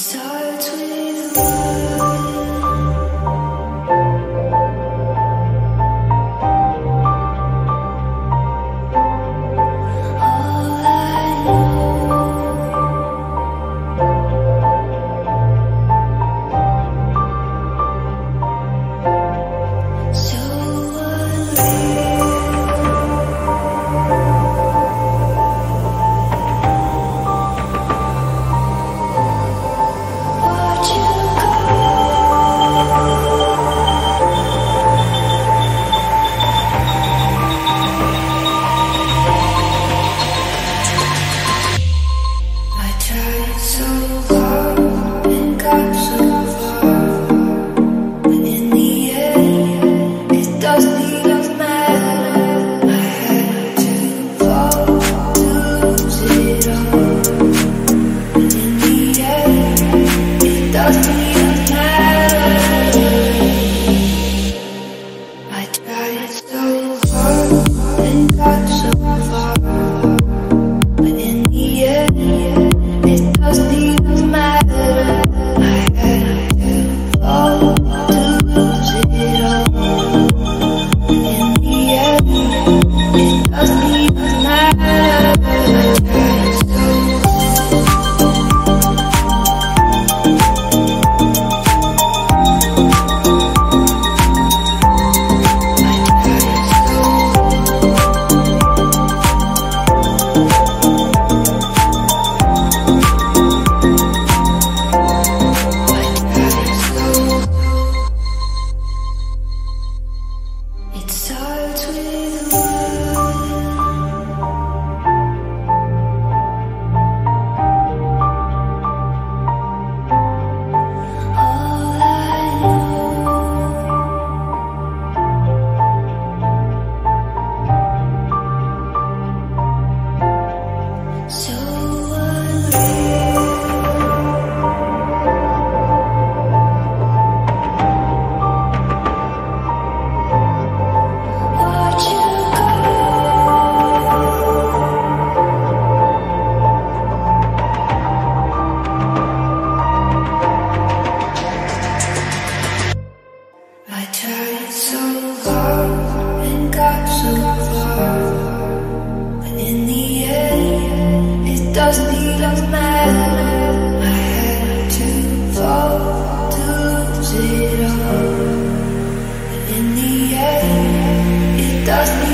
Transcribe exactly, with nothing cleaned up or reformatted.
Doesn't